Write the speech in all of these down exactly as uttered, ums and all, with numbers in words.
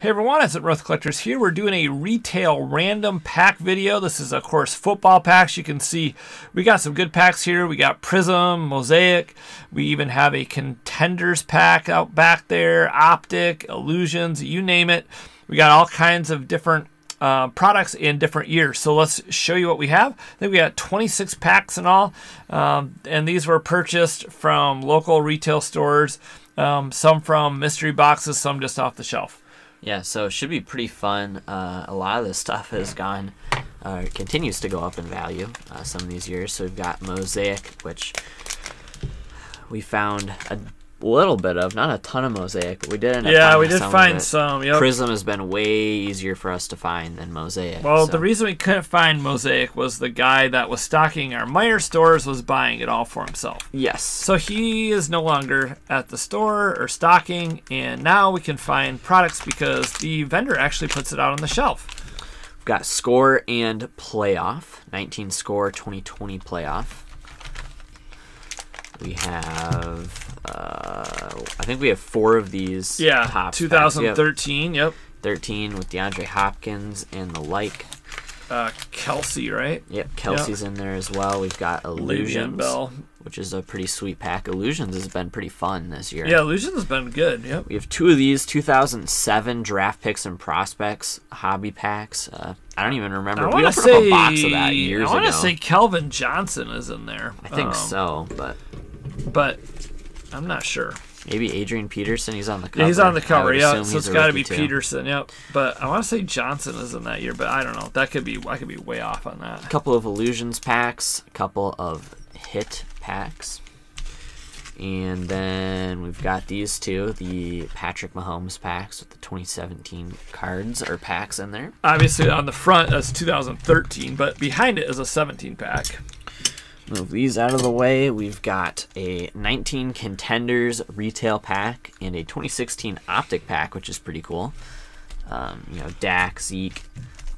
Hey everyone, it's at Roth Collectors here. We're doing a retail random pack video. This is, of course, football packs. You can see we got some good packs here. We got Prism, Mosaic. We even have a Contenders pack out back there, Optic, Illusions, you name it. We got all kinds of different uh, products in different years. So let's show you what we have. I think we got twenty-six packs in all, um, and these were purchased from local retail stores, um, some from mystery boxes, some just off the shelf. Yeah, so it should be pretty fun. Uh, a lot of this stuff has gone, uh, continues to go up in value uh, some of these years. So we've got Mosaic, which we found a little bit of, not a ton of Mosaic, but we did end up yeah, we did some find some. Yep. Prism has been way easier for us to find than Mosaic. Well, so the reason we couldn't find Mosaic was the guy that was stocking our Meyer stores was buying it all for himself. Yes. So he is no longer at the store or stocking, and now we can find products because the vendor actually puts it out on the shelf. We've got Score and Playoff, nineteen Score, twenty twenty Playoff. We have, uh, I think we have four of these. Yeah, top two thousand thirteen, yep. thirteen with DeAndre Hopkins and the like. Uh, Kelce, right? Yep, Kelce's yep. in there as well. We've got Illusions, Bell, which is a pretty sweet pack. Illusions has been pretty fun this year. Yeah, Illusions has been good, yep. We have two of these, two thousand seven draft picks and prospects, hobby packs. Uh, I don't even remember. I we opened say, up a box of that years ago. I want to say Calvin Johnson is in there. I think um, so, but... but I'm not sure. Maybe Adrian Peterson. He's on the cover. Yeah, he's on the cover, yeah. So it's got to be too. Peterson, yep. But I want to say Johnson is in that year, but I don't know. That could be. I could be way off on that. A couple of Illusions packs, a couple of Hit packs, and then we've got these two, the Patrick Mahomes packs with the twenty seventeen cards or packs in there. Obviously, on the front that's two thousand thirteen, but behind it is a seventeen pack. Move these out of the way. We've got a nineteen Contenders retail pack and a twenty sixteen Optic pack, which is pretty cool. Um, you know, Dak, Zeke,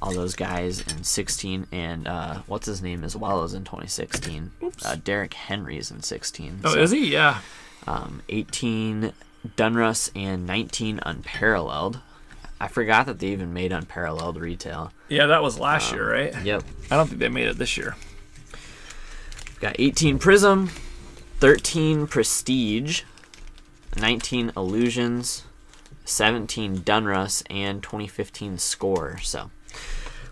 all those guys in sixteen, and uh, what's his name as well is in twenty sixteen. Uh, Derek Henry's in sixteen. Oh, so, is he? Yeah. Um, eighteen Donruss and nineteen Unparalleled. I forgot that they even made Unparalleled retail. Yeah, that was last um, year, right? Yep. I don't think they made it this year. Got eighteen Prism, thirteen Prestige, nineteen Illusions, seventeen Donruss, and twenty fifteen Score. So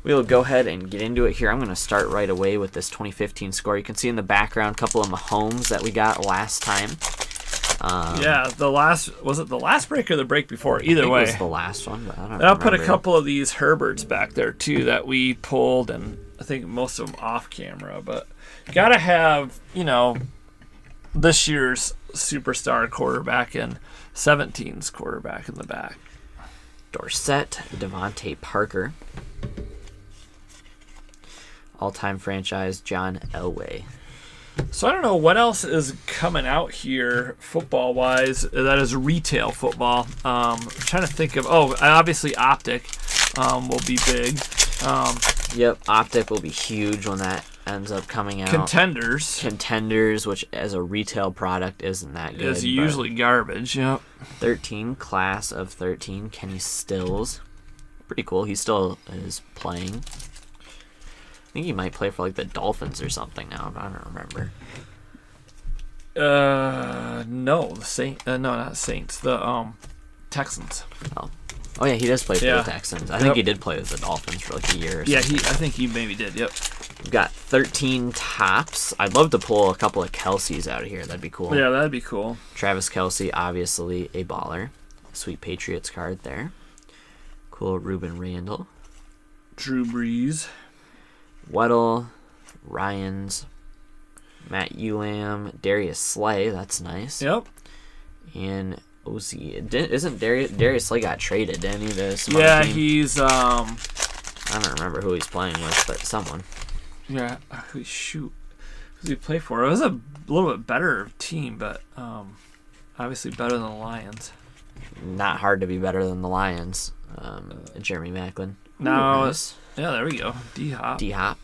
we'll go ahead and get into it here. I'm going to start right away with this twenty fifteen Score. You can see in the background a couple of Mahomes that we got last time. Um, yeah, the last, was it the last break or the break before? Either I think way, it was the last one. But I don't and I'll put a couple of these Herberts back there too that we pulled, and I think most of them off camera, but. Gotta have, you know, this year's superstar quarterback and seventeen's quarterback in the back. Dorsett, Devontae Parker. All-time franchise, John Elway. So I don't know what else is coming out here football-wise. That is retail football. Um, I'm trying to think of, oh, obviously Optic um, will be big. Um, yep, Optic will be huge when that ends up coming out. Contenders. Contenders, which as a retail product isn't that good. It's usually garbage, yep. thirteen, class of thirteen, Kenny Stills. Pretty cool. He still is playing. I think he might play for like the Dolphins or something now, but I don't remember. Uh, no, the Saint. Uh, no, not Saints. The um, Texans. Oh. Oh yeah, he does play for yeah. the Texans. I yep. think he did play with the Dolphins for like a year or something. Yeah, he, I think he maybe did, yep. We've got thirteen Tops. I'd love to pull a couple of Kelce's out of here. That'd be cool. Yeah, that'd be cool. Travis Kelce, obviously a baller. Sweet Patriots card there. Cool Reuben Randall. Drew Brees. Weddle. Ryans. Matt Ulam. Darius Slay. That's nice. Yep. And... O C didn't, isn't Darius, Darius Slay got traded, didn't he? The yeah, team? he's, um... I don't remember who he's playing with, but someone. Yeah, shoot. Who did he play for? It was a little bit better team, but um, obviously better than the Lions. Not hard to be better than the Lions. Um, Jeremy Macklin. No, Ooh, nice. Yeah, there we go. D-Hop. D-Hop.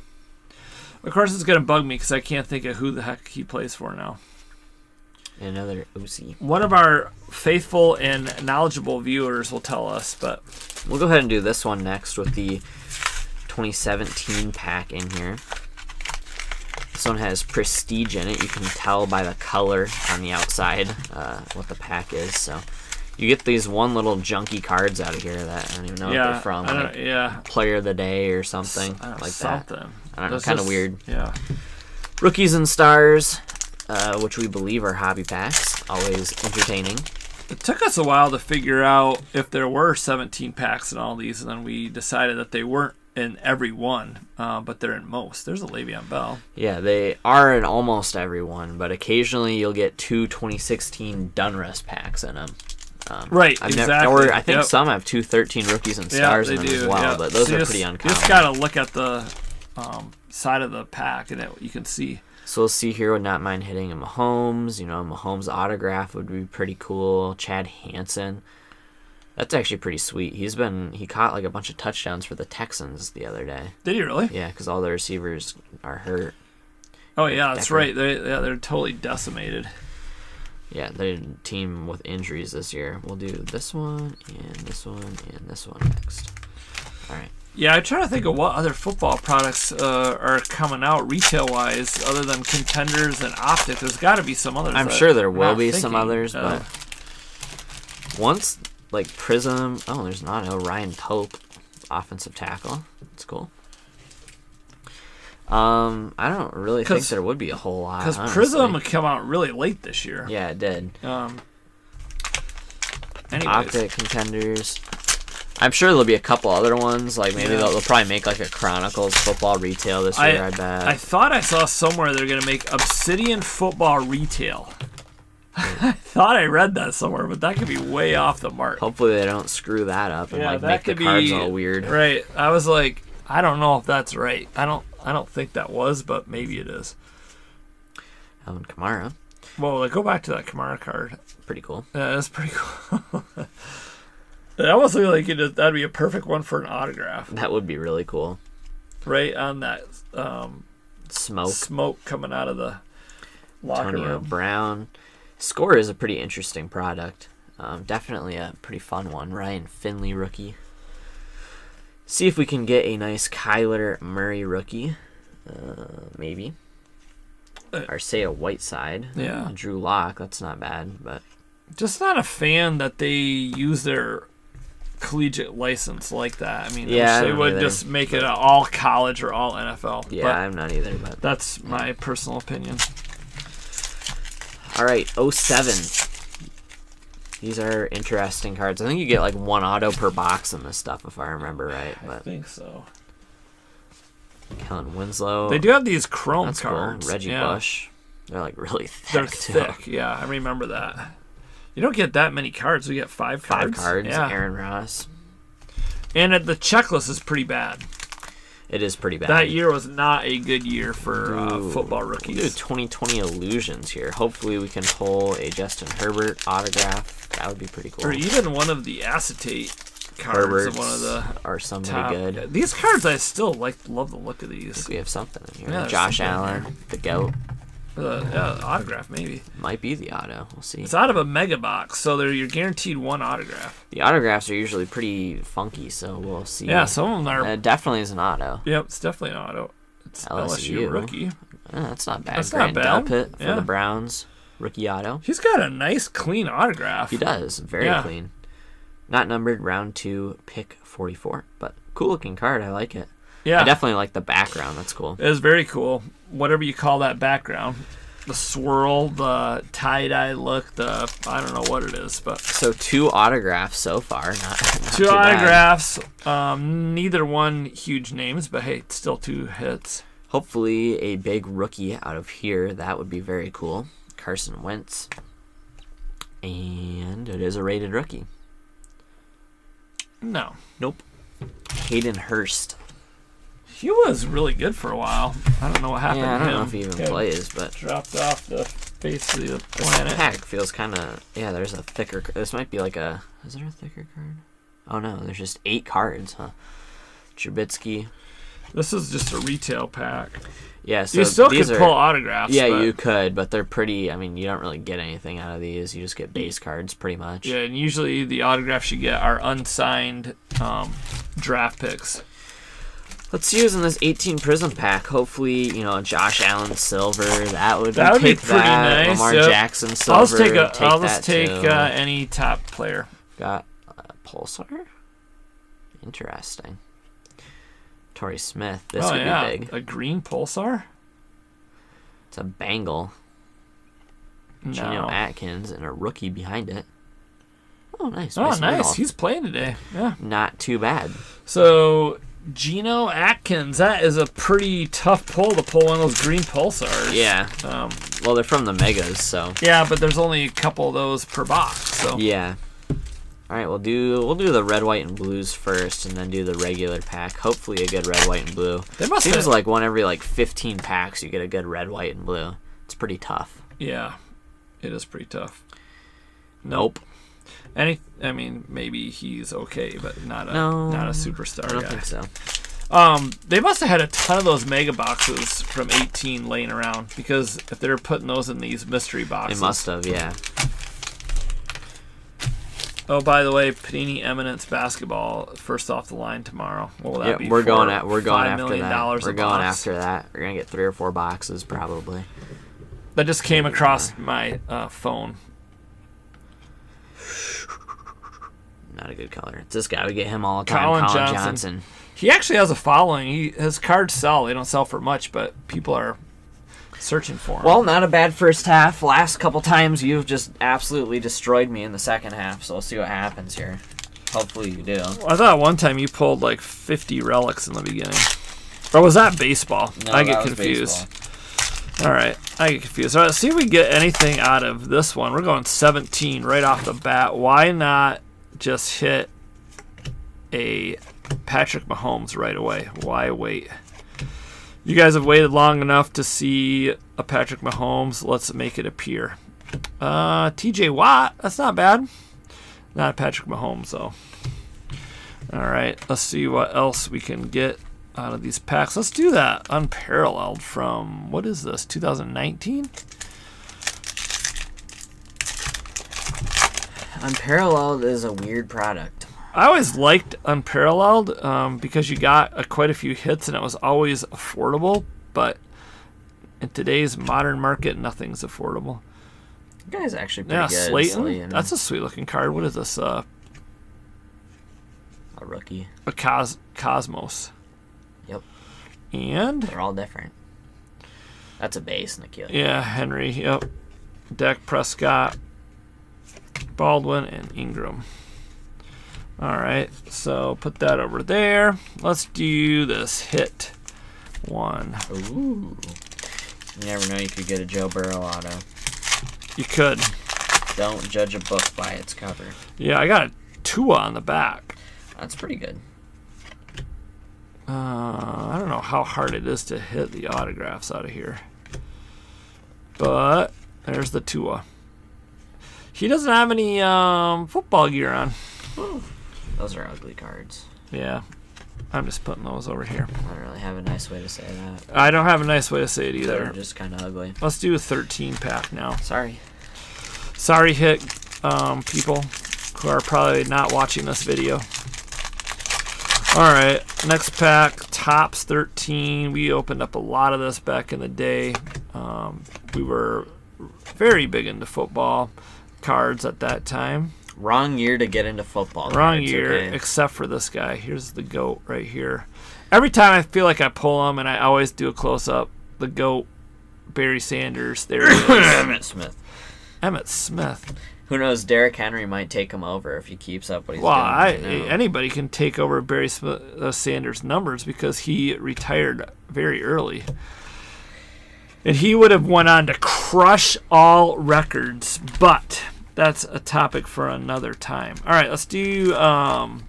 Of course, it's going to bug me because I can't think of who the heck he plays for now. Another O C. One of our faithful and knowledgeable viewers will tell us, but we'll go ahead and do this one next with the twenty seventeen pack in here. This one has Prestige in it. You can tell by the color on the outside uh, what the pack is. So you get these one little junky cards out of here that I don't even know yeah, what they're from. Like yeah. Player of the Day or something S I don't like something. that. I don't That's know, kind of weird. Yeah. Rookies and Stars. Uh, which we believe are hobby packs, always entertaining. It took us a while to figure out if there were seventeen packs in all these, and then we decided that they weren't in every one, uh, but they're in most. There's a Le'Veon Bell. Yeah, they are in almost every one, but occasionally you'll get two twenty sixteen Donruss packs in them. Um, right, I've exactly. Never, or I think yep. some have two thirteen Rookies and Stars yep, in them do. as well, yep. but those so are just, pretty uncommon. You just got to look at the um, side of the pack, and it, you can see. So we'll see here, would not mind hitting a Mahomes. You know, Mahomes autograph would be pretty cool. Chad Hansen. That's actually pretty sweet. He's been, he caught like a bunch of touchdowns for the Texans the other day. Did he really? Yeah, because all the receivers are hurt. Oh, yeah, that's right. They, yeah, they're totally decimated. Yeah, they're a team with injuries this year. We'll do this one and this one and this one next. All right. Yeah, I'm trying to think of what other football products uh, are coming out retail-wise other than Contenders and Optic. There's got to be some others. I'm sure there will be thinking. some others, uh, but once, like, Prism... Oh, there's not a Ryan Pope offensive tackle. That's cool. Um, I don't really think there would be a whole lot, because Prism would come out really late this year. Yeah, it did. Um, Optic, Contenders... I'm sure there'll be a couple other ones. Like maybe yeah. they'll, they'll probably make like a Chronicles football retail this year. I, I bet. I thought I saw somewhere they're gonna make Obsidian football retail. I thought I read that somewhere, but that could be way off the mark. Hopefully they don't screw that up and yeah, like make the cards be, all weird. Right. I was like, I don't know if that's right. I don't. I don't think that was, but maybe it is. Alvin Kamara. Well, like, go back to that Kamara card. Pretty cool. Yeah, that's pretty cool. That almost looked like it, that'd be a perfect one for an autograph. That would be really cool. Right on that um, smoke smoke coming out of the locker Antonio room. Brown. Score is a pretty interesting product. Um, definitely a pretty fun one. Ryan Finley rookie. See if we can get a nice Kyler Murray rookie. Uh, maybe. Uh, or say a Whiteside. Yeah. Um, Drew Lock. That's not bad, but just not a fan that they use their collegiate license like that. I mean, yeah, I they would either. just make it all college or all N F L. Yeah, but I'm not either. But that's yeah. my personal opinion. All right, oh seven. These are interesting cards. I think you get like one auto per box in this stuff, if I remember right. But I think so. Kellen Winslow. They do have these chrome that's cards. Cool. Reggie yeah. Bush. They're like really thick. They're too. thick. Yeah, I remember that. You don't get that many cards. We get five cards. Five cards, yeah. Aaron Ross. And the checklist is pretty bad. It is pretty bad. That year was not a good year for uh, football rookies. We'll do twenty twenty Illusions here. Hopefully we can pull a Justin Herbert autograph. That would be pretty cool. Or even one of the acetate cards. Herberts of one of the are somebody top. good. These cards, I still like. love the look of these. I think we have something in here. Yeah, Josh Allen, the GOAT. Uh, yeah, autograph maybe. Might be the auto. We'll see. It's out of a mega box, so they're you're guaranteed one autograph. The autographs are usually pretty funky, so we'll see. Yeah, some of them are. It definitely is an auto. Yep, it's definitely an auto. It's L S U, L S U rookie. Oh, that's not bad. That's Grant not bad. Delpit for yeah. the Browns, rookie auto. He's got a nice clean autograph. He does, very yeah. clean. Not numbered, round two, pick forty-four. But cool looking card. I like it. Yeah, I definitely like the background. That's cool. It is very cool. Whatever you call that background, the swirl, the tie-dye look, the I don't know what it is, but so two autographs so far. Not, not two autographs. Um, neither one huge names, but hey, still two hits. Hopefully a big rookie out of here. That would be very cool. Carson Wentz, and it is a rated rookie. No. Nope. Hayden Hurst. He was really good for a while. I don't know what happened. Yeah, I don't to him. know if he even okay. plays, but dropped off the face of the planet. This pack feels kind of yeah. There's a thicker. This might be like a. Is there a thicker card? Oh no, there's just eight cards, huh? Trubisky, This is just a retail pack. Yeah, so you still could pull autographs. Yeah, but you could, but they're pretty. I mean, you don't really get anything out of these. You just get base cards, pretty much. Yeah, and usually the autographs you get are unsigned um, draft picks. Let's use in this eighteen Prism pack. Hopefully, you know, Josh Allen silver. That would that would be pretty nice. Lamar yep. Jackson silver. I'll just take, a, take I'll just take uh, any top player. Got a Pulsar. Interesting. Torrey Smith. This oh, would yeah. be big. A green Pulsar? It's a Bengal. No. Geno Atkins and a rookie behind it. Oh, nice. Oh, nice. nice. He's playing today. Yeah. Not too bad. So, Geno Atkins. That is a pretty tough pull to pull one of those green Pulsars. Yeah. Um, well, they're from the Megas, so. Yeah, but there's only a couple of those per box, so. Yeah. All right, we'll do we'll do the red, white, and blues first, and then do the regular pack. Hopefully, a good red, white, and blue. There must seems like one every like fifteen packs you get a good red, white, and blue. It's pretty tough. Yeah, it is pretty tough. Nope. Any, I mean, maybe he's okay, but not a no, not a superstar. I don't guy. think so. Um, they must have had a ton of those mega boxes from eighteen laying around, because if they're putting those in these mystery boxes, they must have. Yeah. Oh, by the way, Panini Eminence Basketball first off the line tomorrow. What will that yeah, be? We're for? going at we're going after that. We're going box? after that. We're gonna get three or four boxes probably. That just came Maybe across more. my uh, phone. Not a good color. It's this guy. We get him all the time. Calvin Johnson. Johnson. He actually has a following. He his cards sell. They don't sell for much, but people are searching for him. Well, not a bad first half. Last couple times you've just absolutely destroyed me in the second half, so we'll see what happens here. Hopefully you do. Well, I thought one time you pulled like fifty relics in the beginning. Or was that baseball? No, I get confused. Baseball. All right, I get confused. All right, let's see if we get anything out of this one. We're going seventeen right off the bat. Why not just hit a Patrick Mahomes right away? Why wait? You guys have waited long enough to see a Patrick Mahomes. Let's make it appear. Uh, T J Watt. That's not bad. Not Patrick Mahomes, though. All right. Let's see what else we can get out of these packs. Let's do that. Unparalleled from, what is this, two thousand nineteen? Unparalleled is a weird product. I always liked Unparalleled um, because you got uh, quite a few hits and it was always affordable, but in today's modern market, nothing's affordable. The guy's actually pretty yeah, good. Slayton, Slayton. That's a sweet-looking card. What is this? Uh, a rookie. A cos Cosmos. Yep. And? They're all different. That's a base and a kill. Yeah, Henry, yep. Dak Prescott, Baldwin, and Ingram. All right, so put that over there. Let's do this hit one. Ooh. You never know, you could get a Joe Burrow auto. You could. Don't judge a book by its cover. Yeah, I got a Tua on the back. That's pretty good. Uh, I don't know how hard it is to hit the autographs out of here. But there's the Tua. He doesn't have any um, football gear on. Ooh. Those are ugly cards. Yeah. I'm just putting those over here. I don't really have a nice way to say that. I don't have a nice way to say it either. They're just kind of ugly. Let's do a thirteen pack now. Sorry. Sorry, hit um, people who are probably not watching this video. All right. Next pack, Topps thirteen. We opened up a lot of this back in the day. Um, we were very big into football cards at that time. Wrong year to get into football. Wrong cards, year, okay. Except for this guy. Here's the GOAT right here. Every time I feel like I pull him, and I always do a close-up, the GOAT, Barry Sanders. There he is. Emmitt Smith. Emmitt Smith. Who knows? Derrick Henry might take him over if he keeps up what he's well, doing. Right I, now. Anybody can take over Barry Smith, uh, Sanders' numbers because he retired very early. And he would have went on to crush all records, but... That's a topic for another time. All right, let's do um,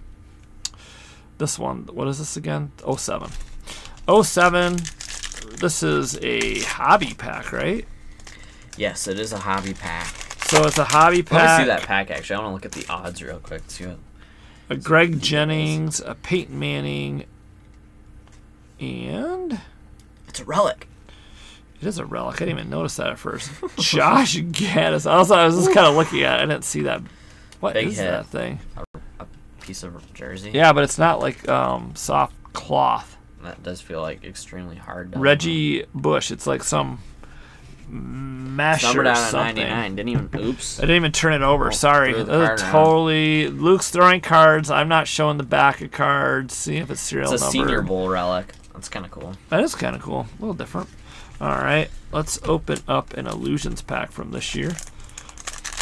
this one. What is this again? oh seven. oh seven, this is a hobby pack, right? Yes, it is a hobby pack. So it's a hobby pack. Let me see that pack, actually. I want to look at the odds real quick. See what, a Greg Jennings, a Peyton Manning, And it's a relic. It is a relic. I didn't even notice that at first. Josh Gaddis. Also, I was just kind of looking at it. I didn't see that. What Big is hit. that thing? A, a piece of jersey. Yeah, but it's not like um, soft cloth. That does feel like extremely hard. Reggie Bush. It's like some mesh or something. ninety-nine. Didn't even. Oops. I didn't even turn it over. Oh, Sorry. Totally. Around. Luke's throwing cards. I'm not showing the back of cards. See if it's serial number. It's a number. Senior Bowl relic. That's kind of cool. That is kind of cool. A little different. All right, let's open up an Illusions pack from this year.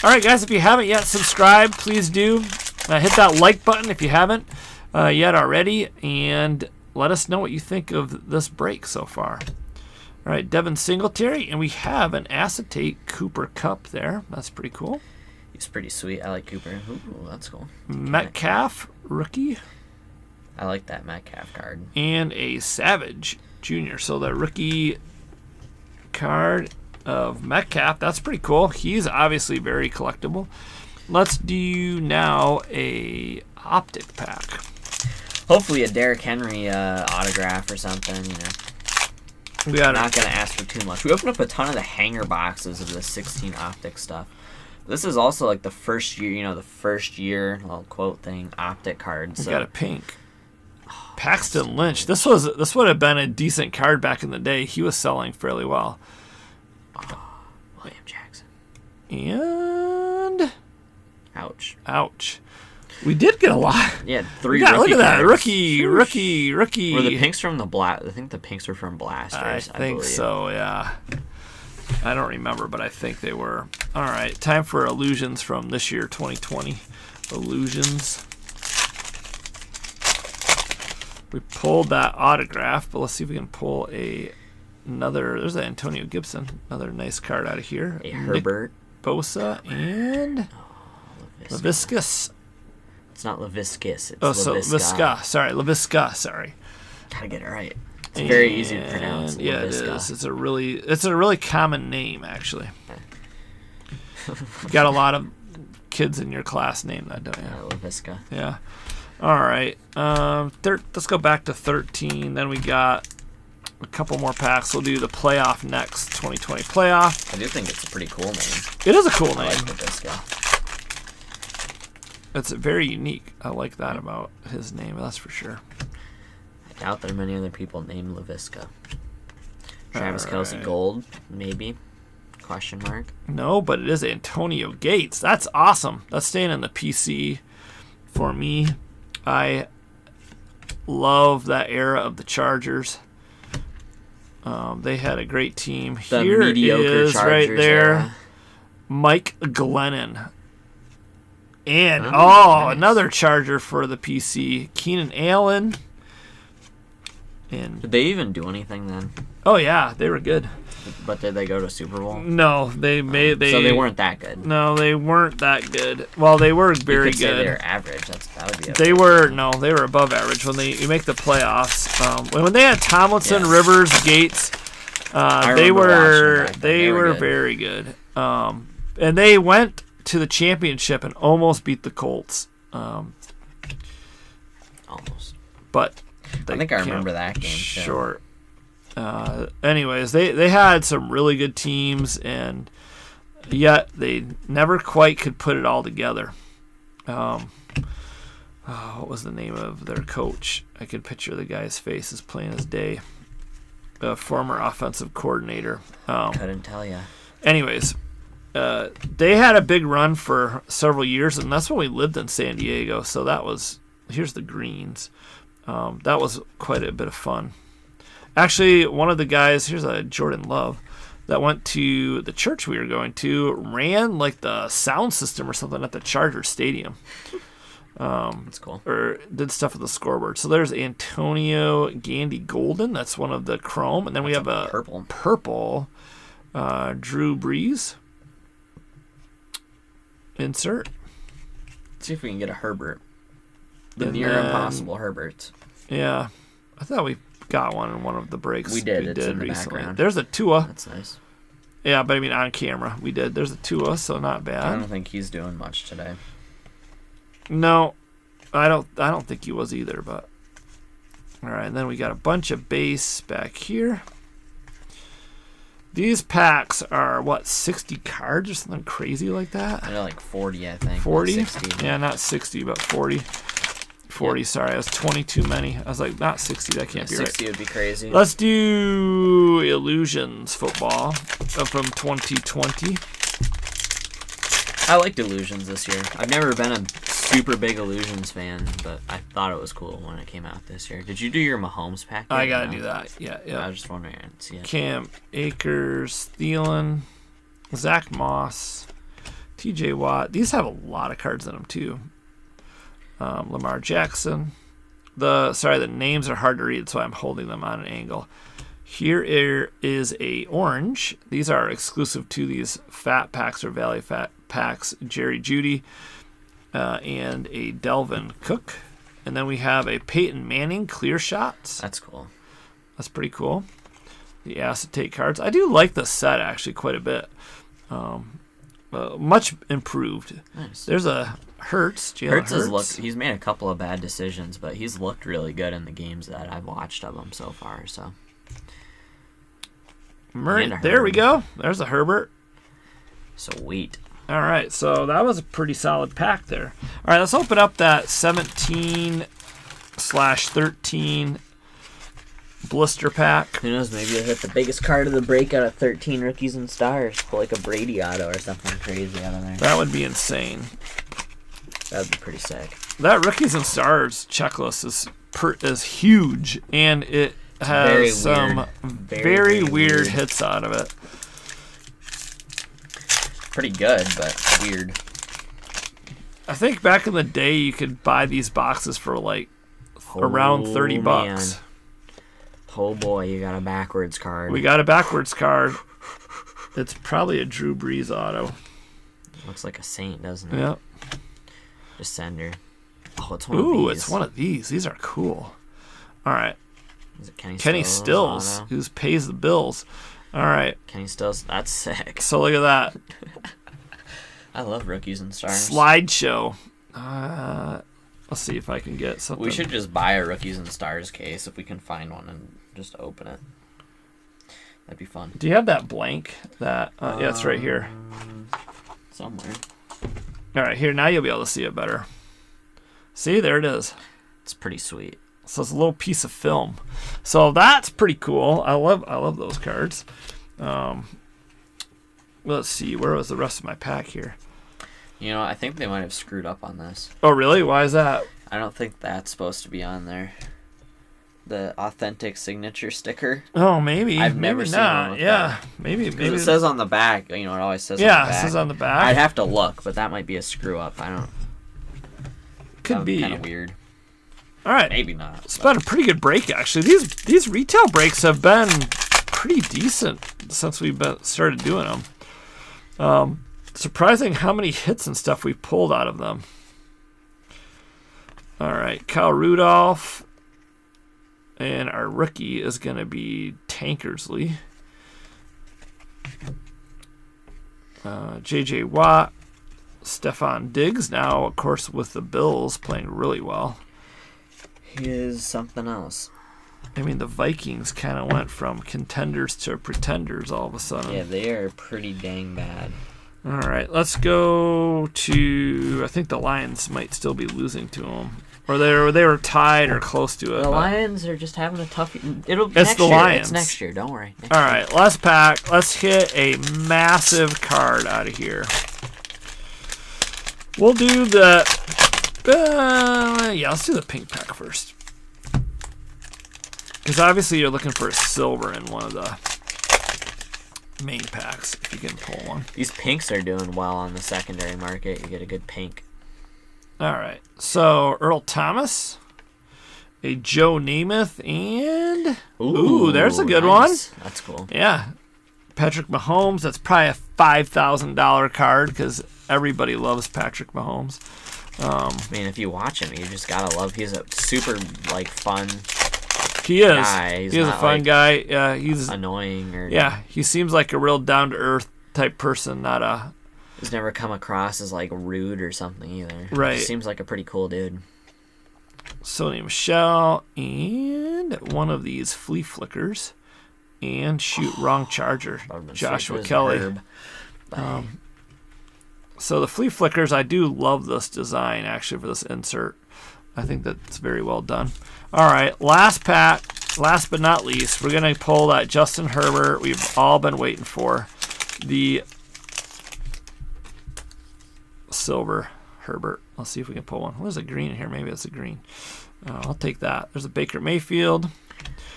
All right, guys, if you haven't yet subscribed, please do. Uh, hit that like button if you haven't uh, yet already, and let us know what you think of this break so far. All right, Devin Singletary, and we have an acetate Cooper Cup there. That's pretty cool. He's pretty sweet. I like Cooper. Ooh, that's cool. Metcalf, rookie. I like that Metcalf card. And a Savage Junior So the rookie card of Metcalf. That's pretty cool. He's obviously very collectible. Let's do now a Optic pack. Hopefully a Derrick Henry uh, autograph or something. You know, we are not going to ask for too much. We opened up a ton of the hanger boxes of the sixteen Optic stuff. This is also like the first year, you know, the first year little quote thing Optic cards. So. We got a pink. Paxton Lynch. This was this would have been a decent card back in the day. He was selling fairly well. Oh, William Jackson. And ouch, ouch. We did get a lot. Yeah, three. Yeah, look at that cards. rookie, rookie, rookie. Were the pinks from the blast? I think the pinks were from Blasters. I, I think believe. so. Yeah. I don't remember, but I think they were. All right, time for Illusions from this year, twenty twenty. Illusions. We pulled that autograph, but let's see if we can pull a another. There's that Antonio Gibson, another nice card out of here. A Herbert, Nick Bosa, and oh, Laviscus. It's not Laviscus. It's oh, so Lavisca. Sorry, Lavisca. Sorry. Gotta get it right. It's and, very easy to pronounce. Lavisca. Yeah, it is. It's a really, it's a really common name actually. Got a lot of kids in your class named that, don't you? Yeah, Lavisca. Yeah. All right, um, let's go back to thirteen. Then we got a couple more packs. We'll do the playoff next, twenty twenty playoff. I do think it's a pretty cool name. It is a cool I name. Like Lavisca. It's very unique. I like that about his name, that's for sure. I doubt there are many other people named Lavisca. Travis right. Kelce Gold, maybe? Question mark. No, but it is Antonio Gates. That's awesome. That's staying in the P C for me. I love that era of the Chargers. Um, they had a great team. The Here is Chargers right there, era. Mike Glennon, and oh, oh nice. another Charger for the P C, Keenan Allen. And did they even do anything then? Oh yeah, they were good. But did they go to Super Bowl? No, they made um, they. So they weren't that good. No, they weren't that good. Well, they were very you could good. Say they were average. That's that would be. They were no, they were above average when they you make the playoffs. Um, when, when they had Tomlinson, yes. Rivers, Gates, uh, they were they, they were, were good. very good. Um, and they went to the championship and almost beat the Colts. Um, almost, but they I think I remember that game. Too. Sure. Uh, anyways, they, they had some really good teams, and yet they never quite could put it all together. Um, oh, what was the name of their coach? I could picture the guy's face as plain as day. The former offensive coordinator. Um, Couldn't tell ya. Anyways, uh, they had a big run for several years, and that's when we lived in San Diego. So that was here's the greens. Um, that was quite a bit of fun. Actually, one of the guys, here's a Jordan Love, that went to the church we were going to, ran like the sound system or something at the Charger Stadium. Um, that's cool. Or did stuff with the scoreboard. So there's Antonio Gandy Golden. That's one of the chrome. And then that's we have a purple, purple uh, Drew Brees. Insert. Let's see if we can get a Herbert. The and near then, impossible Herbert. Yeah. I thought we... Got one in one of the breaks. We did. We it's did in the recently. Background. There's a Tua. That's nice. Yeah, but I mean on camera we did. There's a Tua, so not bad. I don't think he's doing much today. No, I don't. I don't think he was either. But All right, then we got a bunch of base back here. These packs are, what, sixty cards or something crazy like that? They're like forty, I think. forty? Yeah, not sixty, but forty. forty, yep. Sorry, that's twenty too many. I was like, not sixty, that can't yeah, be sixty right. sixty would be crazy. Let's do Illusions football from twenty twenty. I liked Illusions this year. I've never been a super big Illusions fan, but I thought it was cool when it came out this year. Did you do your Mahomes pack? I gotta no? do that. Yeah, yeah. I was just wondering. Yeah. Cam Akers, Thielen, Zach Moss, T J Watt. These have a lot of cards in them too. Um, Lamar Jackson. The sorry, the names are hard to read, so I'm holding them on an angle. Here is a orange. These are exclusive to these fat packs or value fat packs. Jerry Judy uh, and a Delvin Cook, and then we have a Peyton Manning clear shots. That's cool. That's pretty cool. The acetate cards. I do like the set actually quite a bit. Um, uh, much improved. Nice. There's a Hurts. Jalen Hurts has looked. He's made a couple of bad decisions, but he's looked really good in the games that I've watched of him so far. So. Murray, there we go. There's a Herbert. Sweet. All right, so that was a pretty solid pack there. All right, let's open up that seventeen slash thirteen blister pack. Who knows, maybe you'll hit the biggest card of the break out of thirteen rookies and stars. Pull like a Brady auto or something crazy out of there. That would be insane. That would be pretty sick. That rookies and stars checklist is, per is huge, and it... has very some weird. Very, very, very weird, weird hits out of it. Pretty good, but weird. I think back in the day you could buy these boxes for like oh, around thirty man. bucks. Oh boy, you got a backwards card. We got a backwards card. It's probably a Drew Brees auto. Looks like a Saint, doesn't it? Yep. Descender. Oh, it's one Ooh, of these. Ooh, it's one of these. These are cool. All right. Is it Kenny, Kenny Stills, Stills who pays the bills. All right. Kenny Stills, that's sick. So look at that. I love rookies and stars. Slideshow. Uh, let's see if I can get something. We should just buy a rookies and stars case if we can find one and just open it. That'd be fun. Do you have that blank? That uh, um, yeah, it's right here. Somewhere. All right, here, now you'll be able to see it better. See, there it is. It's pretty sweet. So it's a little piece of film. So that's pretty cool. I love I love those cards. Um, let's see. Where was the rest of my pack here? You know, I think they might have screwed up on this. Oh, really? Why is that? I don't think that's supposed to be on there. The authentic signature sticker. Oh, maybe. I've never maybe seen not. One yeah, that. Maybe. Maybe it says on the back. You know, it always says yeah, on the back. Yeah, it says on the back. I'd have to look, but that might be a screw up. I don't. Could be. Kind of weird. All right, maybe not. It's been a pretty good break, actually. These these retail breaks have been pretty decent since we've been, started doing them. Um, surprising how many hits and stuff we pulled out of them. All right, Kyle Rudolph, and our rookie is going to be Tankersley. Uh, J J Watt, Stephon Diggs. Now, of course, with the Bills playing really well. Is something else. I mean, the Vikings kind of went from contenders to pretenders all of a sudden. Yeah, they are pretty dang bad. All right, let's go to. I think the Lions might still be losing to them, or they were they were tied or close to it. The Lions are just having a tough. It'll be it's next the year. Lions. It's next year. Don't worry. Next all right, year. Last pack. Let's hit a massive card out of here. We'll do the. Uh, yeah, let's do the pink pack first. Because obviously you're looking for a silver in one of the main packs, if you can pull one. These pinks are doing well on the secondary market. You get a good pink. All right. So Earl Thomas, a Joe Namath, and... Ooh, ooh there's a good nice. one. That's cool. Yeah. Patrick Mahomes. That's probably a five thousand dollar card because everybody loves Patrick Mahomes. Um, I mean, if you watch him, you just gotta love. He's a super like fun. He is. Guy. He's he is a fun like, guy. Yeah, he's annoying. Or yeah, he seems like a real down to earth type person. Not a. He's never come across as like rude or something either. Right. He seems like a pretty cool dude. Sodium Shell, and one of these Flea Flickers. And shoot, wrong charger. Joshua Kelly. Um, so the Flea Flickers, I do love this design, actually, for this insert. I think that's very well done. All right, last pack, last but not least, we're going to pull that Justin Herbert we've all been waiting for. The Silver Herbert. Let's see if we can pull one. Well, there's a green in here. Maybe it's a green. Uh, I'll take that. There's a Baker Mayfield.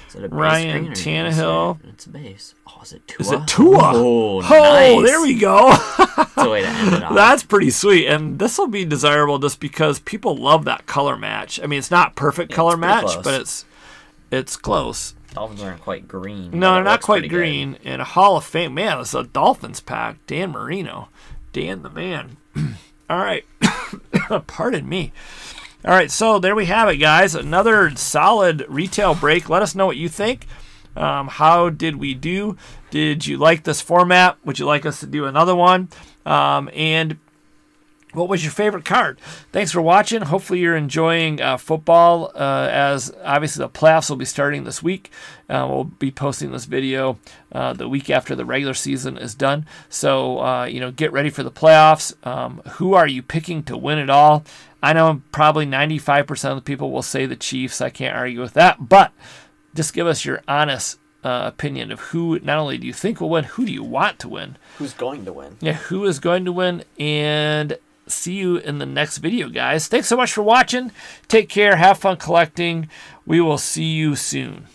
Is it a Ryan Tannehill. It's a base. Oh, is it Tua? Is it Tua? Oh, oh nice. There we go. That's a way to end it off. That's pretty sweet. And this will be desirable just because people love that color match. I mean, it's not perfect yeah, color match, close. but it's it's close. Dolphins aren't quite green. No, they're not quite green. Good. And a Hall of Fame. Man, it's a Dolphins pack. Dan Marino. Dan the man. All right. Pardon me. All right, so there we have it, guys. Another solid retail break. Let us know what you think. Um, how did we do? Did you like this format? Would you like us to do another one? Um, and what was your favorite card? Thanks for watching. Hopefully you're enjoying uh, football, uh, as obviously the playoffs will be starting this week. Uh, we'll be posting this video uh, the week after the regular season is done. So, uh, you know, get ready for the playoffs. Um, who are you picking to win it all? I know probably ninety-five percent of the people will say the Chiefs. I can't argue with that. But just give us your honest uh, opinion of who not only do you think will win, who do you want to win? Who's going to win? Yeah, who is going to win? And see you in the next video, guys. Thanks so much for watching. Take care. Have fun collecting. We will see you soon.